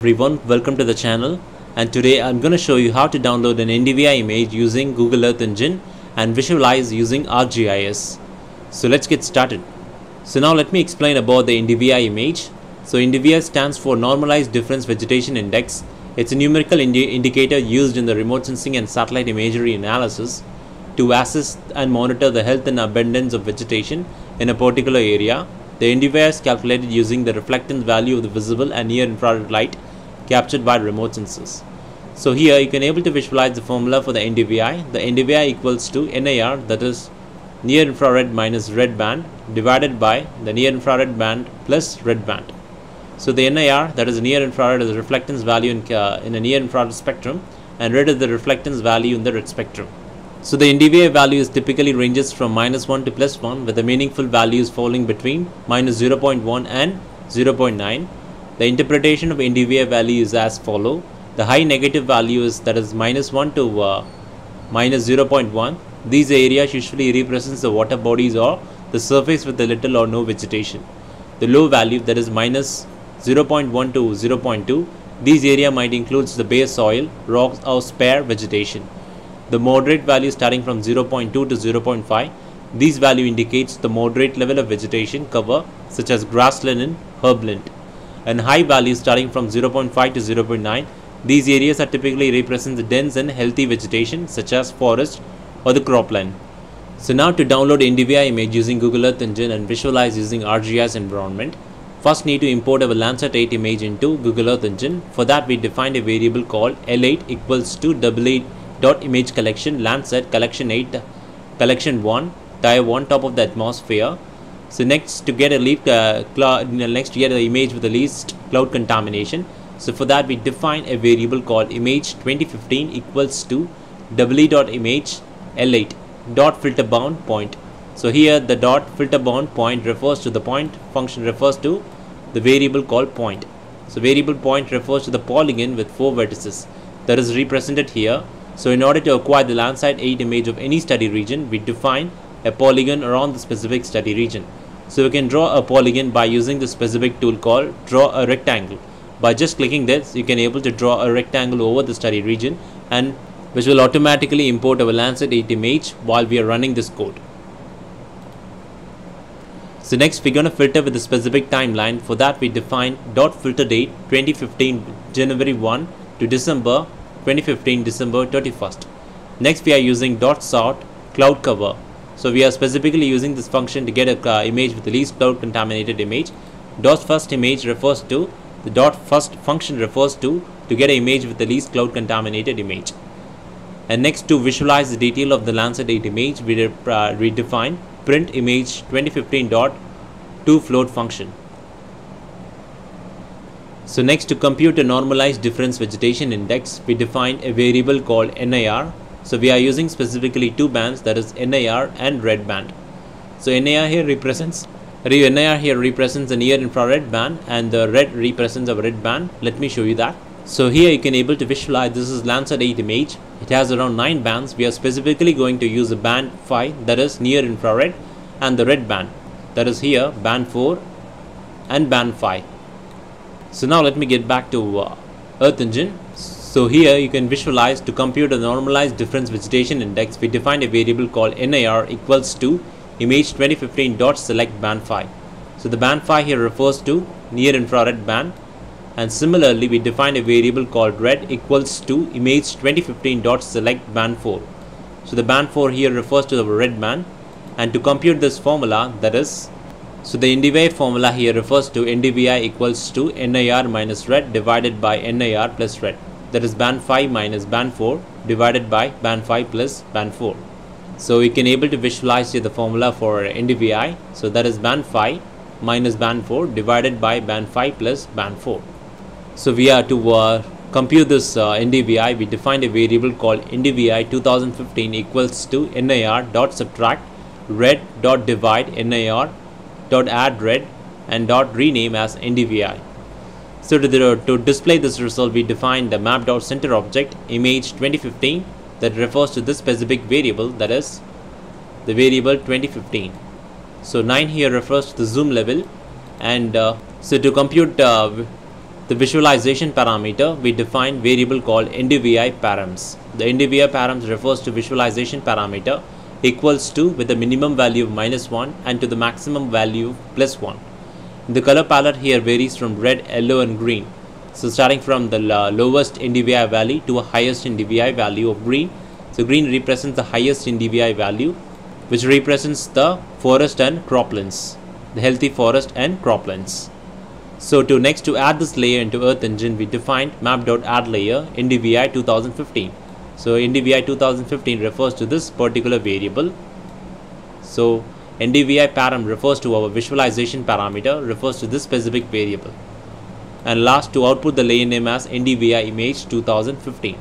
Everyone, welcome to the channel, and today I'm going to show you how to download an NDVI image using Google Earth Engine and visualize using ArcGIS. So let's get started. So now let me explain about the NDVI image. So NDVI stands for Normalized Difference Vegetation Index. It's a numerical indicator used in the remote sensing and satellite imagery analysis to assess and monitor the health and abundance of vegetation in a particular area. The NDVI is calculated using the reflectance value of the visible and near infrared light captured by remote sensors. So here you can able to visualize the formula for the NDVI. The NDVI equals to NIR, that is near infrared minus red band, divided by the near infrared band plus red band. So the NIR, that is near infrared, is the reflectance value in a near infrared spectrum, and red is the reflectance value in the red spectrum. So the NDVI value is typically ranges from -1 to +1, with the meaningful values falling between -0.1 and 0.9. The interpretation of NDVI value is as follow. The high negative value is, that is -1 to -0.1. These areas usually represents the water bodies or the surface with the little or no vegetation. The low value, that is -0.1 to 0.2. These area might includes the bare soil, rocks or spare vegetation. The moderate value starting from 0.2 to 0.5. These value indicates the moderate level of vegetation cover such as grassland and herbland. And high values starting from 0.5 to 0.9. These areas are typically represent the dense and healthy vegetation such as forest or the cropland. So now to download NDVI image using Google Earth Engine and visualize using ArcGIS environment, first need to import our Landsat 8 image into Google Earth Engine. For that we defined a variable called L8 equals to double-8.image collection Landsat collection 8 collection 1 tier 1 top of the atmosphere. So next to get a image with the least cloud contamination. So for that we define a variable called image 2015 equals to double-e.image L8 dot filter bound point. So here the dot filter bound point refers to the point function refers to the variable called point. So variable point refers to the polygon with 4 vertices that is represented here. So in order to acquire the Landsat 8 image of any study region, we define a polygon around the specific study region. So we can draw a polygon by using the specific tool called draw a rectangle. By just clicking this, you can able to draw a rectangle over the study region, and which will automatically import our Landsat 8 image while we are running this code. So next we're going to filter with the specific timeline. For that we define .filterDate 2015 January 1 to December 2015 December 31st. Next we are using .sort cloud cover. So we are specifically using this function to get a image with the least cloud contaminated image. .first image refers to the .first function refers to get an image with the least cloud contaminated image. And next to visualize the detail of the Landsat 8 image, we redefine print image 2015.toFloat function. So next to compute a normalized difference vegetation index, we define a variable called NIR. So we are using specifically 2 bands, that is NIR and red band. So NIR here represents the near infrared band, and the red represents the red band. Let me show you that. So here you can able to visualize this is Landsat 8 image. It has around 9 bands. We are specifically going to use the band 5, that is near infrared, and the red band, that is here band 4 and band 5. So now let me get back to Earth Engine. So here you can visualize to compute a normalized difference vegetation index, we defined a variable called NIR equals to image 2015 dot select band 5. So the band 5 here refers to near infrared band, and similarly we defined a variable called red equals to image 2015 dot select band 4. So the band 4 here refers to the red band, and to compute this formula, that is, so the NDVI formula here refers to NDVI equals to NIR minus red divided by NIR plus red, that is band 5 minus band 4 divided by band 5 plus band 4. So we can able to visualize here the formula for NDVI. So that is band 5 minus band 4 divided by band 5 plus band 4. So we are to compute this NDVI. We defined a variable called NDVI 2015 equals to NIR dot subtract red dot divide NIR dot add red and dot rename as NDVI. So to display this result, we define the map dot center object image 2015 that refers to this specific variable, that is the variable 2015. So 9 here refers to the zoom level, and so to compute the visualization parameter, we define variable called NDVI params. The NDVI params refers to visualization parameter equals to with a minimum value of -1 and to the maximum value of +1. The color palette here varies from red, yellow and green. So starting from the lowest NDVI value to a highest NDVI value of green. So green represents the highest NDVI value, which represents the forest and croplands, the healthy forest and croplands. So next to add this layer into Earth Engine, we defined map.addLayer NDVI 2015. So NDVI 2015 refers to this particular variable. So NDVI param refers to our visualization parameter, refers to this specific variable. And last, to output the layer name as NDVI image 2015.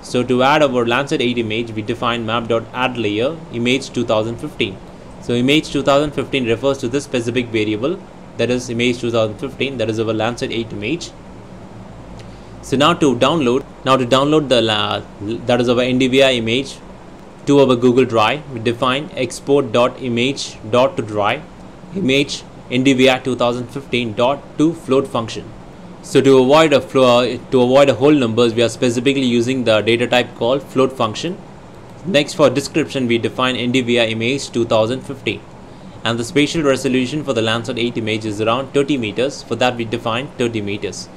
So to add our Landsat 8 image, we define map.addLayer image 2015. So image 2015 refers to this specific variable, that is image 2015, that is our Landsat 8 image. So now to download the that is our NDVI image to our Google Drive, we define export.image.to drive image NDVI 2015.toFloat function. So to avoid a whole numbers, we are specifically using the data type called float function. Next, for description, we define NDVI image 2015. And the spatial resolution for the Landsat 8 image is around 30 meters. For that, we define 30 meters.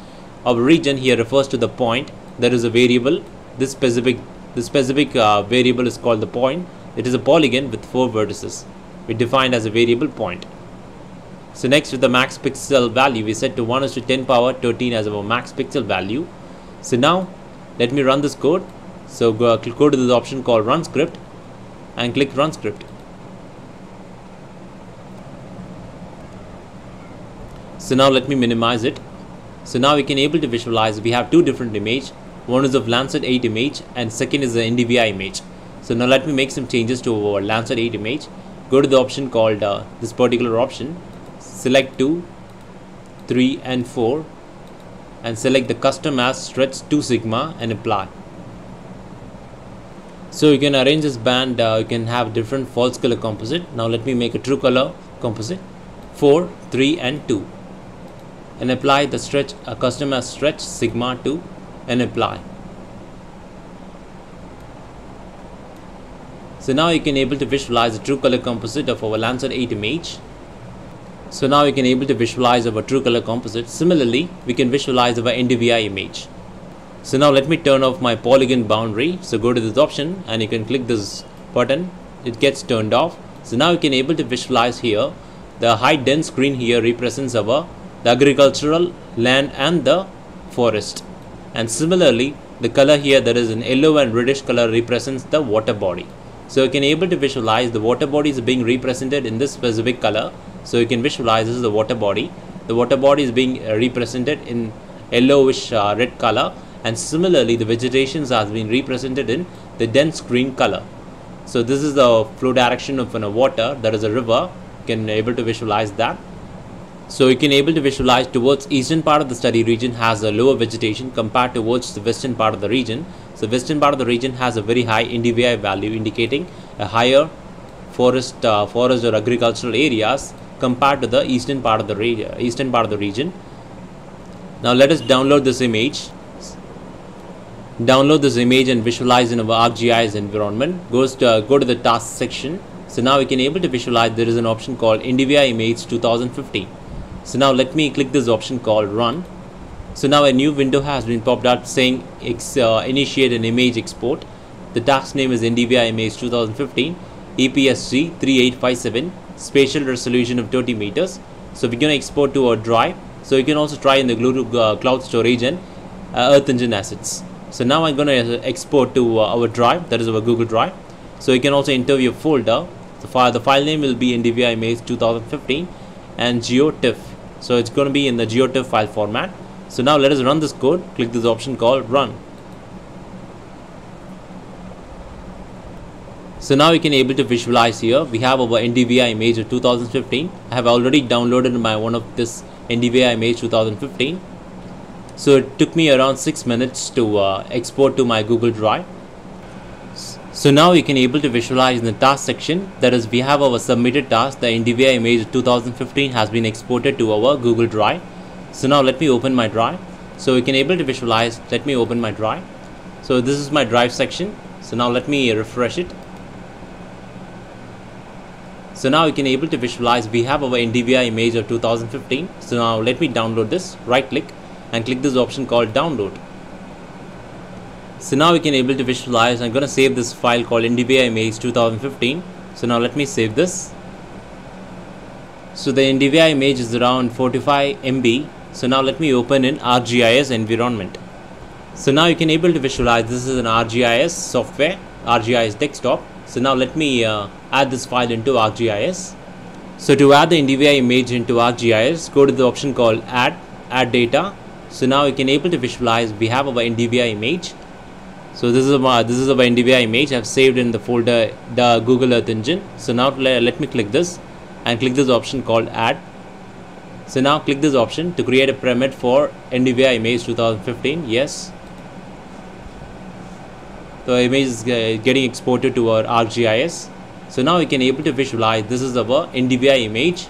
Our region here refers to the point. There is a variable. This specific variable is called the point. It is a polygon with 4 vertices. We defined as a variable point. So next, with the max pixel value, we set to 1:10^13 as our max pixel value. So now, let me run this code. So go to this option called Run Script and click Run Script. So now let me minimize it. So now we can able to visualize we have two different images. One is of Landsat 8 image and second is the NDVI image. So now let me make some changes to our Landsat 8 image. Go to the option called this particular option. Select 2, 3 and 4 and select the custom as stretch 2 sigma and apply. So you can arrange this band, you can have different false color composite. Now let me make a true color composite 4, 3 and 2 and apply the stretch, custom as stretch sigma 2 and apply. So now you can able to visualize the true color composite of our Landsat 8 image. So now we can able to visualize our true color composite. Similarly, we can visualize our NDVI image. So now let me turn off my polygon boundary. So go to this option and you can click this button. It gets turned off. So now you can able to visualize here. The high dense green here represents our the agricultural land and the forest. And similarly, the color here, that is an yellow and reddish color, represents the water body. So you can able to visualize the water body is being represented in this specific color. So you can visualize this is the water body. The water body is being represented in yellowish red color. And similarly, the vegetation has been represented in the dense green color. So this is the flow direction of a water, that is a river. You can able to visualize that. So you can able to visualize towards eastern part of the study region has a lower vegetation compared towards the western part of the region. So western part of the region has a very high NDVI value indicating a higher forest or agricultural areas compared to the eastern part of the region. Now let us download this image. Download this image and visualize in our ArcGIS environment. Go to the task section. So now we can able to visualize there is an option called NDVI image 2015. So now let me click this option called Run. So now a new window has been popped up saying initiate an image export. The task name is NDVI image 2015 EPSG 3857 spatial resolution of 30 meters. So we're going to export to our drive. So you can also try in the cloud storage and Earth Engine assets. So now I'm going to export to our drive, that is our Google Drive. So you can also enter your folder. The file name will be NDVI image 2015 and GeoTIFF. So it's going to be in the GeoTIFF file format. So now let us run this code. Click this option called Run. So now you can able to visualize here. We have our NDVI image of 2015. I have already downloaded my one of this NDVI image 2015. So it took me around 6 minutes to export to my Google Drive. So now you can able to visualize in the task section, that is we have our submitted task. The NDVI image 2015 has been exported to our Google Drive. So now let me open my drive. So you can able to visualize. Let me open my drive. So this is my drive section. So now let me refresh it. So now you can able to visualize we have our NDVI image of 2015. So now let me download this. Right click and click this option called download. So now we can able to visualize. I'm going to save this file called NDVI image 2015. So now let me save this. So the NDVI image is around 45 MB. So now let me open in ArcGIS environment. So now you can able to visualize this is an ArcGIS software, ArcGIS desktop. So now let me add this file into ArcGIS. So to add the NDVI image into ArcGIS, go to the option called add data. So now you can able to visualize we have our NDVI image. So this is our NDVI image. I've saved in the folder the Google Earth Engine. So now let me click this and click this option called add. So now click this option to create a pyramid for NDVI image 2015. Yes. The image is getting exported to our ArcGIS. So now we can able to visualize this is our NDVI image.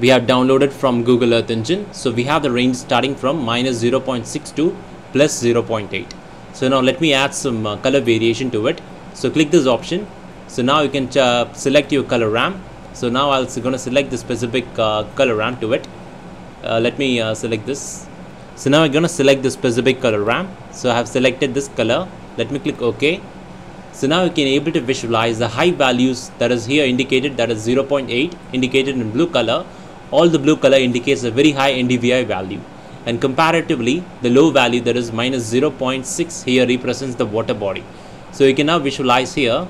We have downloaded from Google Earth Engine. So we have the range starting from -0.6 to +0.8. So now let me add some color variation to it. So click this option. So now you can select your color ramp. So now I'm going to select the specific color ramp to it. Let me select this. So now I'm going to select the specific color ramp. So I have selected this color. Let me click OK. So now you can able to visualize the high values that is here indicated, that is 0.8 indicated in blue color. All the blue color indicates a very high NDVI value. And comparatively, the low value, that is -0.6, here represents the water body. So you can now visualize here.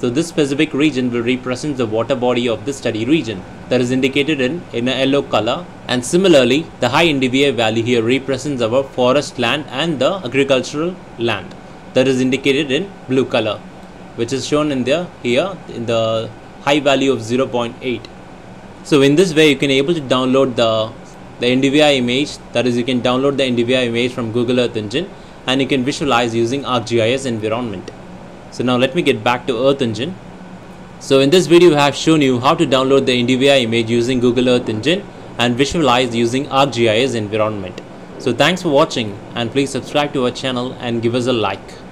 So this specific region will represent the water body of the study region, that is indicated in a yellow color. And similarly, the high NDVI value here represents our forest land and the agricultural land, that is indicated in blue color, which is shown in there here in the high value of 0.8. So in this way, you can able to download the NDVI image, that is you can download the NDVI image from Google Earth Engine and you can visualize using ArcGIS environment. So now let me get back to Earth Engine. So in this video I have shown you how to download the NDVI image using Google Earth Engine and visualize using ArcGIS environment. So thanks for watching and please subscribe to our channel and give us a like.